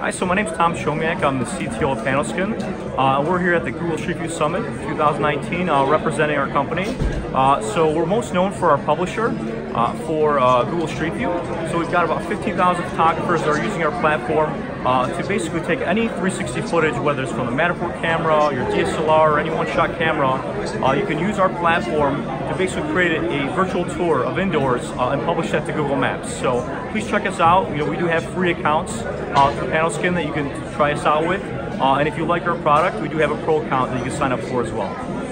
Hi, so my name's Tom Chomiak. I'm the CTO of Panoskin. We're here at the Google Street View Summit 2019 representing our company. So we're most known for our publisher for Google Street View. So we've got about 15,000 photographers that are using our platform to basically take any 360 footage, whether it's from the Matterport camera, your DSLR, or any one-shot camera. You can use our platform to basically create a virtual tour of indoors and publish that to Google Maps. So please check us out. You know, we do have free accounts through Panoskin that you can try us out with. And if you like our product, we do have a pro account that you can sign up for as well.